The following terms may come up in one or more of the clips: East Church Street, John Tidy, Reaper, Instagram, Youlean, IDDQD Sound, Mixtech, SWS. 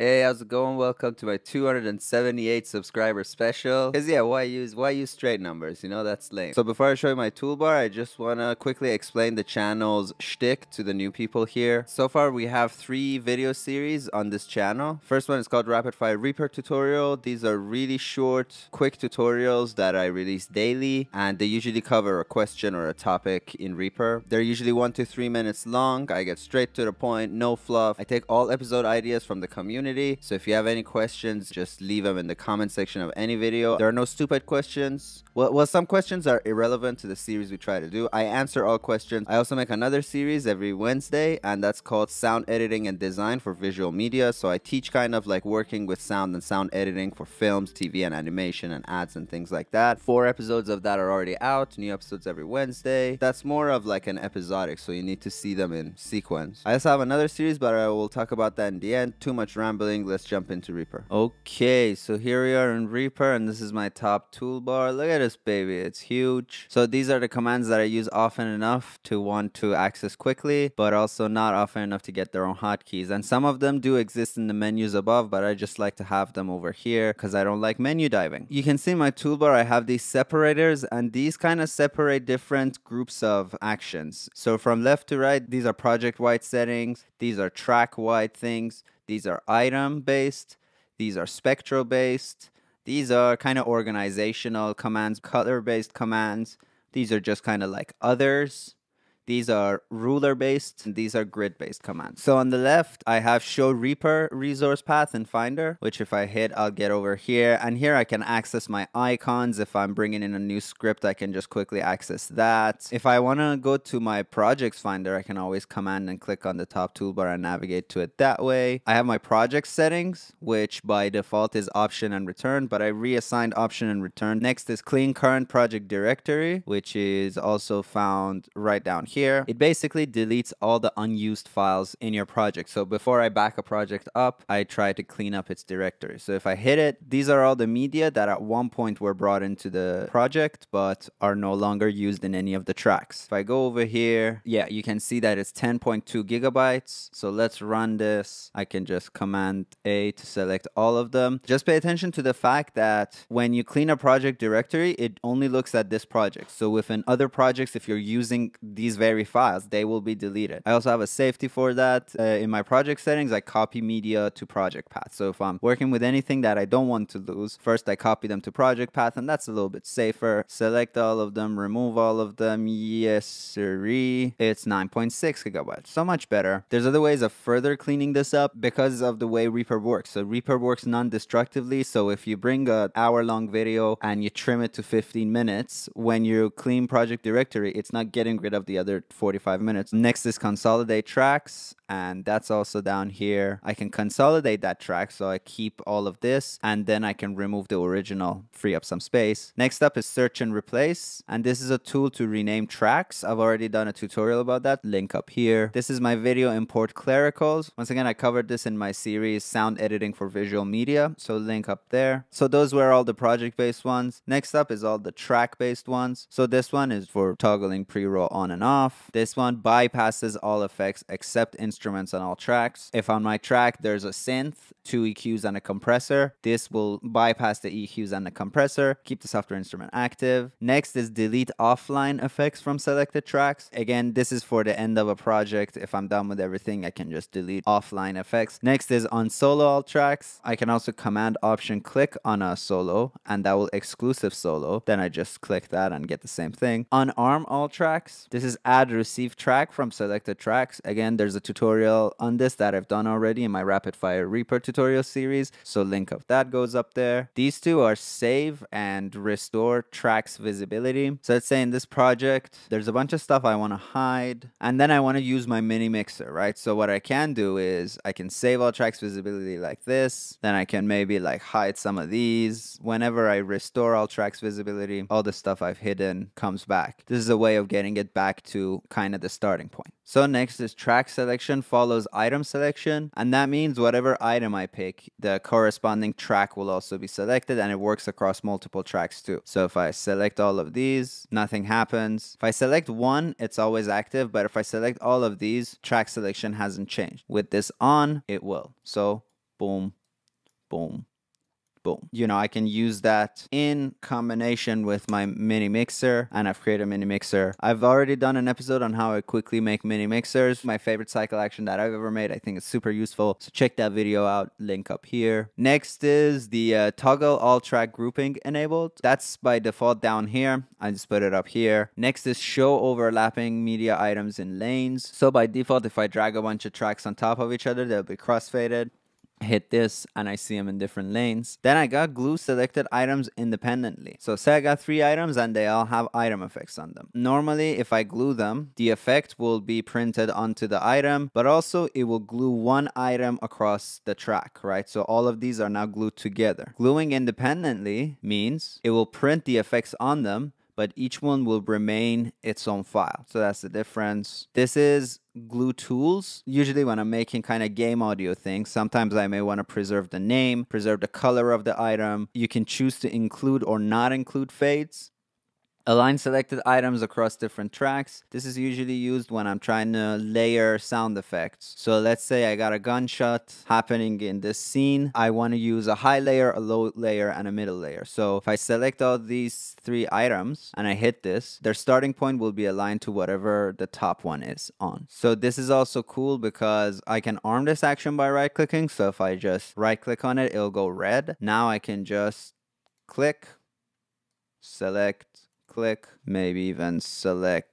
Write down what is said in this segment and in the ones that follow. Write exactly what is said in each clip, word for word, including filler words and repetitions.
Hey, how's it going? Welcome to my two hundred seventy-eight subscriber special. Cause yeah, why use why use straight numbers? You know, that's lame. So before I show you my toolbar, I just wanna quickly explain the channel's shtick to the new people here. So far, we have three video series on this channel. First one is called Rapid Fire Reaper Tutorial. These are really short, quick tutorials that I release daily, and they usually cover a question or a topic in Reaper. They're usually one to three minutes long. I get straight to the point, no fluff. I take all episode ideas from the community. So if you have any questions, just leave them in the comment section of any video. There are no stupid questions. Well, well, some questions are irrelevant to the series we try to do. I answer all questions. I also make another series every Wednesday, and that's called Sound Editing and Design for Visual Media. So I teach kind of like working with sound and sound editing for films, T V, and animation and ads and things like that. Four episodes of that are already out. New episodes every Wednesday. That's more of like an episodic, so you need to see them in sequence. I also have another series, but I will talk about that in the end. Too much rambling. Let's jump into Reaper. Okay, so here we are in Reaper, and this is my top toolbar. Look at this baby, it's huge. So these are the commands that I use often enough to want to access quickly, but also not often enough to get their own hotkeys. And some of them do exist in the menus above, but I just like to have them over here because I don't like menu diving. You can see my toolbar, I have these separators, and these kind of separate different groups of actions. So from left to right, these are project-wide settings, these are track-wide things. These are item-based, these are spectral-based, these are kind of organizational commands, color-based commands, these are just kind of like others. These are ruler-based, and these are grid-based commands. So on the left, I have Show Reaper Resource Path in Finder, which if I hit, I'll get over here. And here I can access my icons. If I'm bringing in a new script, I can just quickly access that. If I want to go to my Projects Finder, I can always command and click on the top toolbar and navigate to it that way. I have my Project Settings, which by default is Option and Return, but I reassigned Option and Return. Next is Clean Current Project Directory, which is also found right down here. Here, it basically deletes all the unused files in your project. So before I back a project up, I try to clean up its directory. So if I hit it, these are all the media that at one point were brought into the project, but are no longer used in any of the tracks. If I go over here, yeah, you can see that it's ten point two gigabytes. So let's run this. I can just command A to select all of them. Just pay attention to the fact that when you clean a project directory, it only looks at this project. So within other projects, if you're using these various Very files, they will be deleted. I also have a safety for that. Uh, in my project settings, I copy media to project path. So if I'm working with anything that I don't want to lose, first I copy them to project path, and that's a little bit safer. Select all of them, remove all of them. Yes, sirree. It's nine point six gigabytes. So much better. There's other ways of further cleaning this up because of the way Reaper works. So Reaper works non-destructively. So if you bring an hour-long video and you trim it to fifteen minutes, when you clean project directory, it's not getting rid of the other forty-five minutes. Next is consolidate tracks, and that's also down here. I can consolidate that track, so I keep all of this, and then I can remove the original, free up some space. Next up is search and replace, and this is a tool to rename tracks. I've already done a tutorial about that, link up here. This is my video import clericals. Once again, I covered this in my series Sound Editing for Visual Media, so link up there. So those were all the project-based ones. Next up is all the track-based ones. So this one is for toggling pre-roll on and off. This one bypasses all effects except instruments on all tracks. If on my track there's a synth, two E Qs and a compressor, this will bypass the E Qs and the compressor, keep the software instrument active. Next is delete offline effects from selected tracks. Again, this is for the end of a project. If I'm done with everything, I can just delete offline effects. Next is unsolo all tracks. I can also command option click on a solo, and that will exclusive solo. Then I just click that and get the same thing. Unarm all tracks. This is add Add receive track from selected tracks. Again, there's a tutorial on this that I've done already in my Rapid Fire Reaper tutorial series, so link of that goes up there. These two are save and restore tracks visibility. So let's say in this project, there's a bunch of stuff I want to hide, and then I want to use my mini mixer, right? So what I can do is I can save all tracks visibility like this, then I can maybe like hide some of these. Whenever I restore all tracks visibility, all the stuff I've hidden comes back. This is a way of getting it back to kind of the starting point. So next is track selection follows item selection, and that means whatever item I pick, the corresponding track will also be selected, and it works across multiple tracks too. So if I select all of these, nothing happens. If I select one, it's always active, but if I select all of these, track selection hasn't changed. With this on, it will. So boom, boom, boom. You know, I can use that in combination with my mini mixer, and I've created a mini mixer. I've already done an episode on how I quickly make mini mixers, my favorite cycle action that I've ever made. I think it's super useful, so check that video out, link up here. Next is the uh, toggle all track grouping enabled. That's by default down here. I just put it up here. Next is show overlapping media items in lanes. So by default, if I drag a bunch of tracks on top of each other, they'll be crossfaded. Hit this and I see them in different lanes. Then I got glue selected items independently. So say I got three items and they all have item effects on them. Normally if I glue them, the effect will be printed onto the item, but also it will glue one item across the track, right? So all of these are now glued together. Gluing independently means it will print the effects on them, but each one will remain its own file. So that's the difference. This is glue tools. Usually when I'm making kind of game audio things, sometimes I may want to preserve the name, preserve the color of the item. You can choose to include or not include fades. Align selected items across different tracks. This is usually used when I'm trying to layer sound effects. So let's say I got a gunshot happening in this scene. I want to use a high layer, a low layer, and a middle layer. So if I select all these three items and I hit this, their starting point will be aligned to whatever the top one is on. So this is also cool because I can arm this action by right-clicking. So if I just right-click on it, it'll go red. Now I can just click, select, click, maybe even select,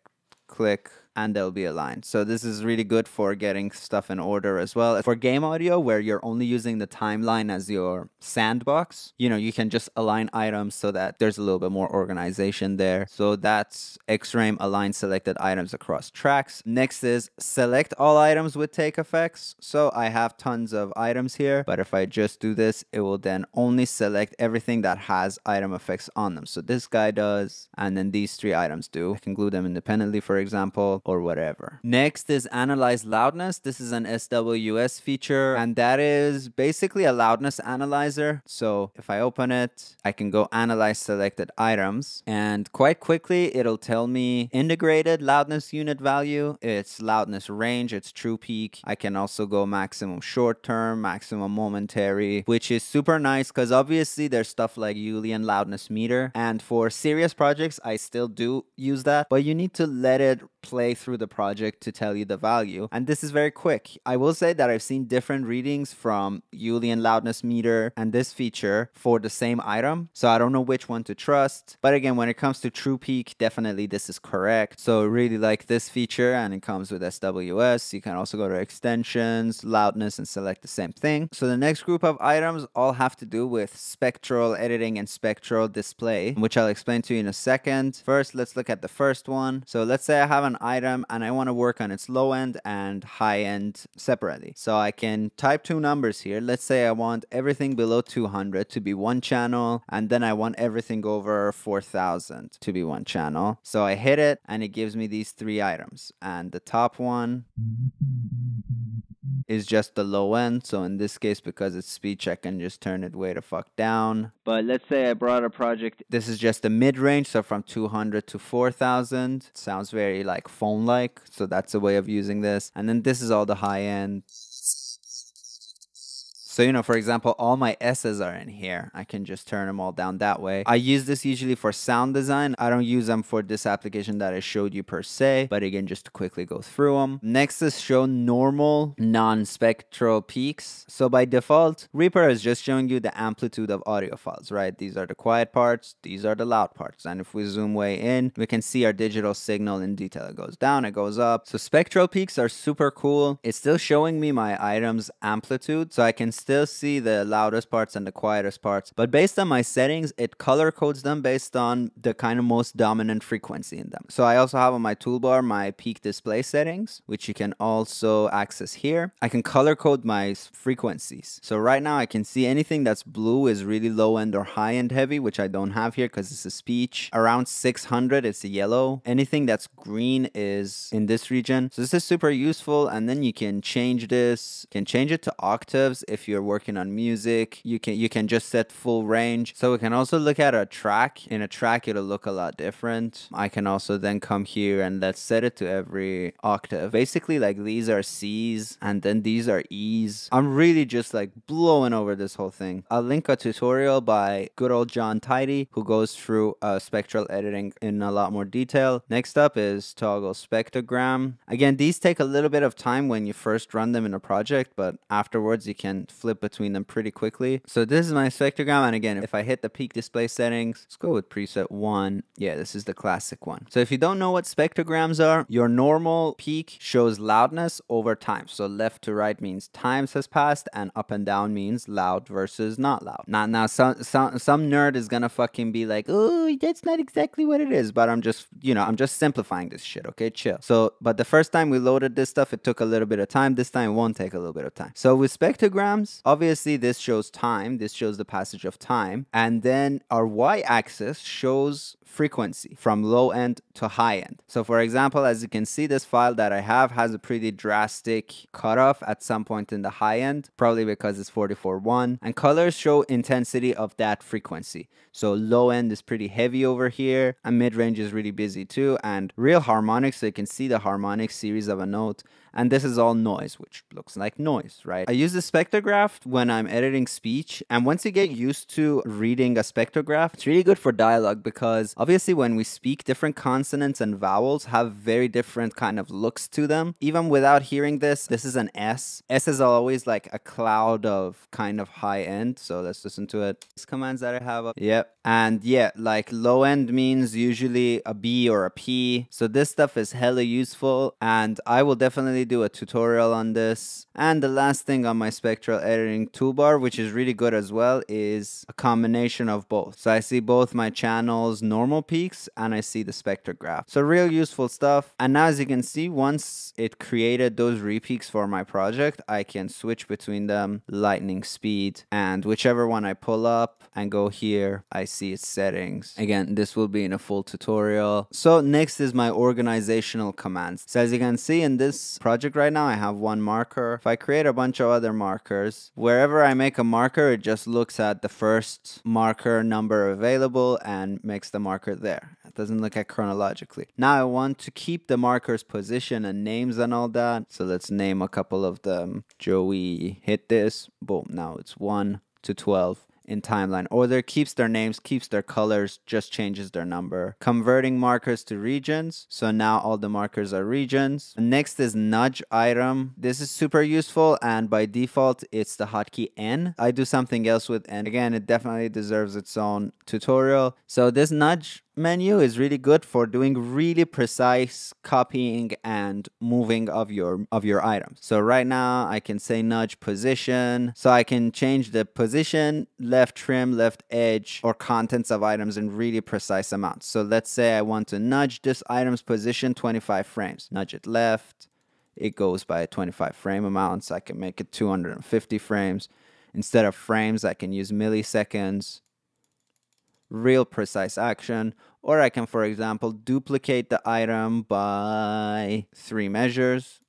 click, and they'll be aligned. So this is really good for getting stuff in order as well. For game audio, where you're only using the timeline as your sandbox, you know, you can just align items so that there's a little bit more organization there. So that's X-Rame, align selected items across tracks. Next is select all items with take effects. So I have tons of items here, but if I just do this, it will then only select everything that has item effects on them. So this guy does, and then these three items do. I can glue them independently, for example, or whatever. Next is analyze loudness. This is an S W S feature, and that is basically a loudness analyzer. So if I open it, I can go analyze selected items, and quite quickly it'll tell me integrated loudness unit value, its loudness range, its true peak. I can also go maximum short term, maximum momentary, which is super nice because obviously there's stuff like Youlean loudness meter, and for serious projects I still do use that, but you need to let it play through the project to tell you the value. And this is very quick. I will say that I've seen different readings from Youlean loudness meter and this feature for the same item, so I don't know which one to trust. But again, when it comes to true peak, definitely this is correct. So I really like this feature, and it comes with S W S. You can also go to extensions, loudness, and select the same thing. So the next group of items all have to do with spectral editing and spectral display, which I'll explain to you in a second. First, let's look at the first one. So let's say I have an item and I want to work on its low end and high end separately. So I can type two numbers here. Let's say I want everything below two hundred to be one channel, and then I want everything over four thousand to be one channel. So I hit it and it gives me these three items, and the top one is just the low end. So in this case, because it's speed check, I can just turn it way the fuck down. But let's say I brought a project, this is just the mid range, so from two hundred to four thousand. Sounds very like phone like, so that's a way of using this. And then this is all the high end. So, you know, for example, all my S's are in here. I can just turn them all down that way. I use this usually for sound design. I don't use them for this application that I showed you per se, but again, just to quickly go through them. Next is show normal non-spectral peaks. So by default, Reaper is just showing you the amplitude of audio files, right? These are the quiet parts, these are the loud parts. And if we zoom way in, we can see our digital signal in detail. It goes down, it goes up. So spectral peaks are super cool. It's still showing me my item's amplitude, so I can still still see the loudest parts and the quietest parts, but based on my settings, it color codes them based on the kind of most dominant frequency in them. So I also have on my toolbar my peak display settings, which you can also access here. I can color code my frequencies. So right now I can see anything that's blue is really low end or high end heavy, which I don't have here because it's a speech. Around six hundred, it's a yellow. Anything that's green is in this region. So this is super useful. And then you can change this, you can change it to octaves if you're you're working on music, you can you can just set full range. So we can also look at a track. In a track, it'll look a lot different. I can also then come here and let's set it to every octave. Basically, like, these are C's and then these are E's. I'm really just like blowing over this whole thing. I'll link a tutorial by good old John Tidy, who goes through uh, spectral editing in a lot more detail. Next up is toggle spectrogram. Again, these take a little bit of time when you first run them in a project, but afterwards you can flip between them pretty quickly. So this is my spectrogram, and again, if I hit the peak display settings, let's go with preset one. Yeah, this is the classic one. So if you don't know what spectrograms are, your normal peak shows loudness over time. So left to right means times has passed, and up and down means loud versus not loud. Now, now some, some, some nerd is gonna fucking be like, oh, that's not exactly what it is, but I'm just, you know, I'm just simplifying this shit, okay, chill. So, but the first time we loaded this stuff, it took a little bit of time. This time it won't take a little bit of time. So with spectrograms, obviously this shows time, this shows the passage of time, and then our y-axis shows frequency from low end to high end. So for example, as you can see, this file that I have has a pretty drastic cutoff at some point in the high end, probably because it's forty-four point one, and colors show intensity of that frequency. So low end is pretty heavy over here, and mid range is really busy too, and real harmonics, so you can see the harmonic series of a note, and this is all noise, which looks like noise, right? I use the spectrograph when I'm editing speech, and once you get used to reading a spectrograph, it's really good for dialogue, because obviously when we speak, different consonants and vowels have very different kind of looks to them. Even without hearing this, this is an S. S is always like a cloud of kind of high end. So let's listen to it. These commands that I have up. Yep. And yeah, like low end means usually a B or a P. So this stuff is hella useful, and I will definitely do a tutorial on this. And the last thing on my spectral editing toolbar, which is really good as well, is a combination of both. So I see both my channels, normal peaks, and I see the spectrograph. So real useful stuff. And now, as you can see, once it created those repeaks for my project, I can switch between them, lightning speed, and whichever one I pull up and go here, I see its settings. Again, this will be in a full tutorial. So next is my organizational commands. So as you can see in this project right now, I have one marker. If I create a bunch of other markers, wherever I make a marker, it just looks at the first marker number available and makes the marker there. It doesn't look at chronologically. Now I want to keep the marker's position and names and all that. So let's name a couple of them. Joey, hit this. Boom. Now it's one to twelve. In timeline order, keeps their names, keeps their colors, just changes their number. Converting markers to regions. So now all the markers are regions. Next is nudge item. This is super useful, and by default, it's the hotkey N. I do something else with N. Again, it definitely deserves its own tutorial. So this nudge menu is really good for doing really precise copying and moving of your of your items. So right now I can say nudge position, so I can change the position, left trim, left edge, or contents of items in really precise amounts. So let's say I want to nudge this item's position twenty-five frames. Nudge it left, it goes by a twenty-five frame amount, so I can make it two hundred fifty frames. Instead of frames, I can use milliseconds. Real precise action. Or I can, for example, duplicate the item by three measures.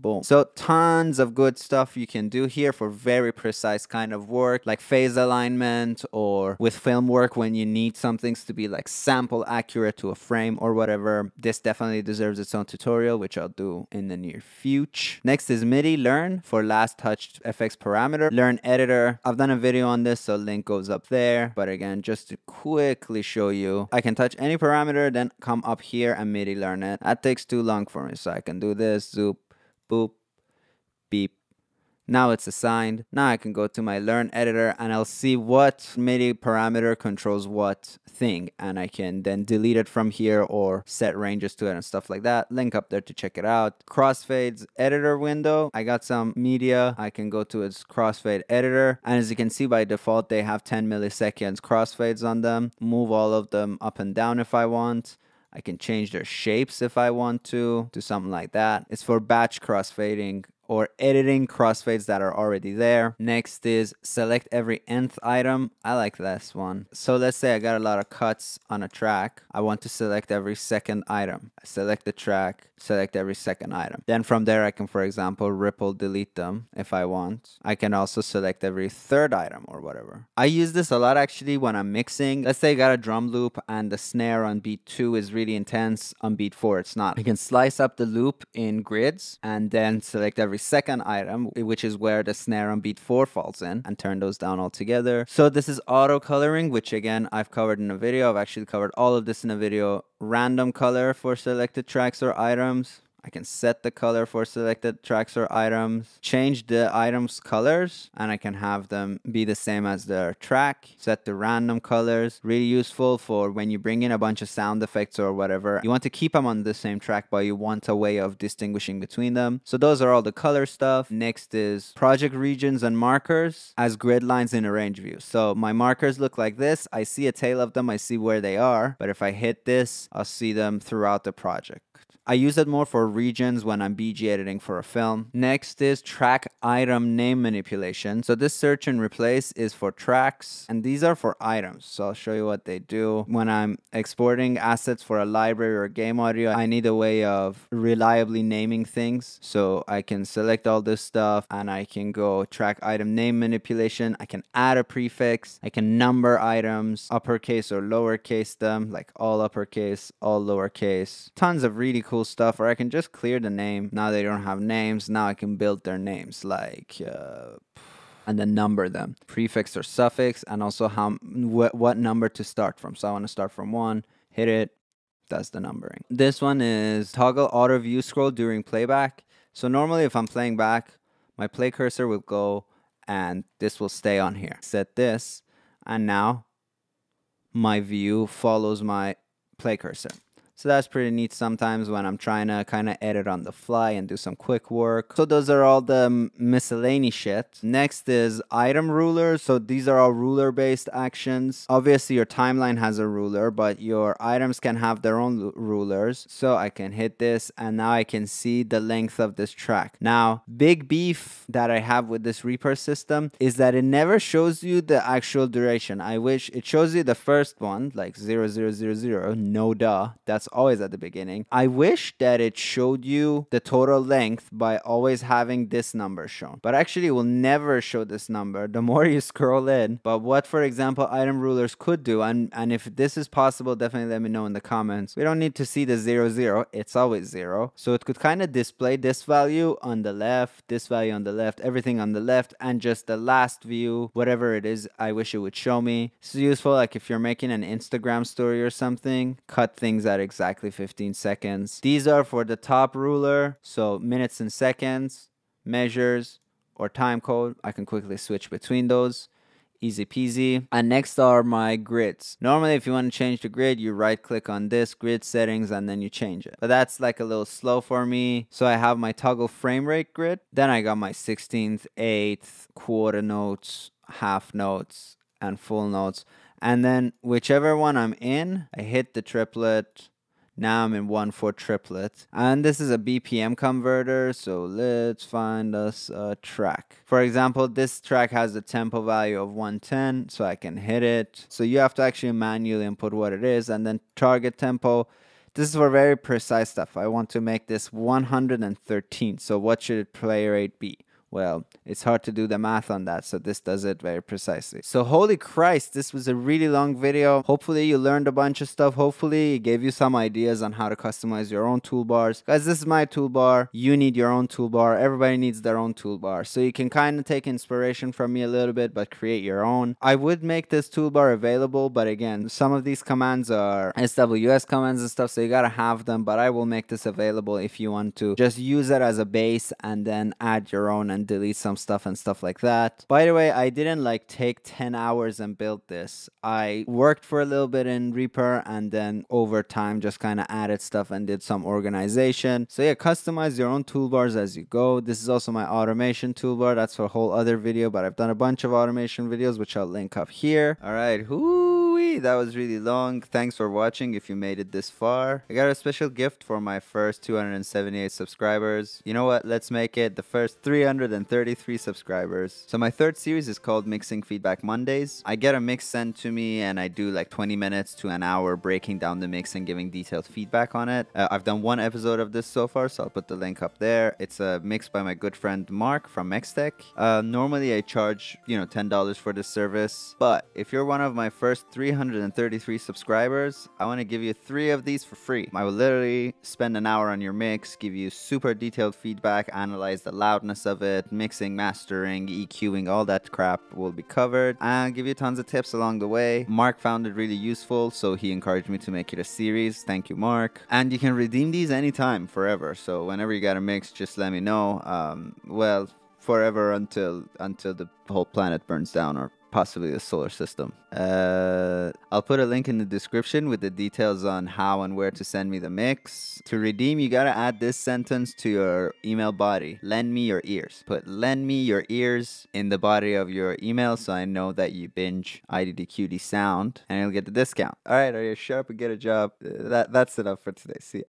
Boom. So tons of good stuff you can do here for very precise kind of work, like phase alignment, or with film work when you need some things to be like sample accurate to a frame or whatever. This definitely deserves its own tutorial, which I'll do in the near future. Next is MIDI Learn for last touched F X parameter. Learn editor. I've done a video on this, so link goes up there. But again, just to quickly show you, I can touch any parameter, then come up here and MIDI Learn it. That takes too long for me, so I can do this, zoop, boop, beep. Now it's assigned. Now I can go to my learn editor and I'll see what MIDI parameter controls what thing, and I can then delete it from here or set ranges to it and stuff like that. Link up there to check it out. Crossfades editor window. I got some media. I can go to its crossfade editor, and as you can see, by default they have ten milliseconds crossfades on them. Move all of them up and down if I want. I can change their shapes if I want to, do something like that. It's for batch crossfading or editing crossfades that are already there. Next is select every nth item. I like this one. So let's say I got a lot of cuts on a track. I want to select every second item. I select the track, select every second item. Then from there I can, for example, ripple delete them if I want. I can also select every third item or whatever. I use this a lot actually when I'm mixing. Let's say I got a drum loop and the snare on beat two is really intense, on beat four it's not. I can slice up the loop in grids and then select every second item, which is where the snare on beat four falls in, and turn those down all together. So this is auto coloring, which again I've covered in a video. I've actually covered all of this in a video. Random color for selected tracks or items. I can set the color for selected tracks or items, change the items' colors, and I can have them be the same as their track. Set the random colors. Really useful for when you bring in a bunch of sound effects or whatever. You want to keep them on the same track, but you want a way of distinguishing between them. So those are all the color stuff. Next is project regions and markers as grid lines in a range view. So my markers look like this. I see a tail of them. I see where they are. But if I hit this, I'll see them throughout the project. I use it more for regions when I'm B G editing for a film. Next is track item name manipulation. So this search and replace is for tracks, and these are for items. So I'll show you what they do. When I'm exporting assets for a library or game audio, I need a way of reliably naming things. So I can select all this stuff and I can go track item name manipulation. I can add a prefix. I can number items, uppercase or lowercase them, like all uppercase, all lowercase. Tons of really cool stuff. Or I can just clear the name. Now they don't have names. Now I can build their names, like uh and then number them, prefix or suffix, and also how wh what number to start from. So I want to start from one, hit it, does the numbering. This one is toggle auto view scroll during playback. So normally if I'm playing back, my play cursor will go and this will stay on here. Set this, and now my view follows my play cursor. So that's pretty neat sometimes when I'm trying to kind of edit on the fly and do some quick work. So those are all the miscellaneous shit. Next is item rulers. So these are all ruler-based actions. Obviously, your timeline has a ruler, but your items can have their own rulers. So I can hit this, and now I can see the length of this track. Now, big beef that I have with this Reaper system is that it never shows you the actual duration. I wish it shows you the first one, like zero zero zero zero, no duh. That's always at the beginning. I wish that it showed you the total length by always having this number shown, but actually it will never show this number the more you scroll in. But what, for example, item rulers could do, and and if this is possible, definitely let me know in the comments. We don't need to see the zero zero, it's always zero. So it could kind of display this value on the left, this value on the left, everything on the left, and just the last view, whatever it is. I wish it would show me. It's useful, like if you're making an Instagram story or something, cut things at exactly Exactly fifteen seconds. These are for the top ruler, so minutes and seconds, measures, or time code. I can quickly switch between those. Easy peasy. And next are my grids. Normally if you want to change the grid, you right click on this, grid settings, and then you change it. But that's like a little slow for me. So I have my toggle frame rate grid. Then I got my sixteenth, eighth, quarter notes, half notes, and full notes. And then whichever one I'm in, I hit the triplet. Now I'm in one four triplet. And this is a B P M converter, so let's find us a track. For example, this track has a tempo value of one ten, so I can hit it. So you have to actually manually input what it is, and then target tempo. This is for very precise stuff. I want to make this one hundred thirteen, so what should play rate be? Well, it's hard to do the math on that, so this does it very precisely. So holy Christ, this was a really long video. Hopefully you learned a bunch of stuff. Hopefully it gave you some ideas on how to customize your own toolbars. Guys, this is my toolbar. You need your own toolbar. Everybody needs their own toolbar. So you can kind of take inspiration from me a little bit, but create your own. I would make this toolbar available, but again, some of these commands are S W S commands and stuff, so you gotta have them, but I will make this available if you want to just use it as a base and then add your own and delete some stuff and stuff like that. By the way, I didn't like take ten hours and build this. I worked for a little bit in Reaper and then over time just kind of added stuff and did some organization. So yeah, customize your own toolbars as you go. This is also my automation toolbar. That's for a whole other video, but I've done a bunch of automation videos, which I'll link up here. All right, whoo. Woo-wee, that was really long. Thanks for watching if you made it this far. I got a special gift for my first two hundred seventy-eight subscribers. You know what, let's make it the first three hundred thirty-three subscribers. So my third series is called Mixing Feedback Mondays. I get a mix sent to me and I do like twenty minutes to an hour breaking down the mix and giving detailed feedback on it. Uh, I've done one episode of this so far, so I'll put the link up there. It's a mix by my good friend Mark from Mixtech. Uh, normally I charge, you know, ten dollars for this service, but if you're one of my first three hundred thirty-three subscribers, I want to give you three of these for free. I will literally spend an hour on your mix, give you super detailed feedback, analyze the loudness of it, mixing, mastering, EQing, all that crap will be covered, and give you tons of tips along the way. Mark found it really useful, so he encouraged me to make it a series. Thank you, Mark. And you can redeem these anytime, forever, so whenever you got a mix, just let me know. Um, well, forever until until the whole planet burns down, or possibly the solar system. Uh, I'll put a link in the description with the details on how and where to send me the mix. To redeem, you gotta add this sentence to your email body. Lend me your ears. Put lend me your ears in the body of your email so I know that you binge I D D Q D Sound, and you'll get the discount. All right, are you sharp and get a job? That, that's enough for today. See ya.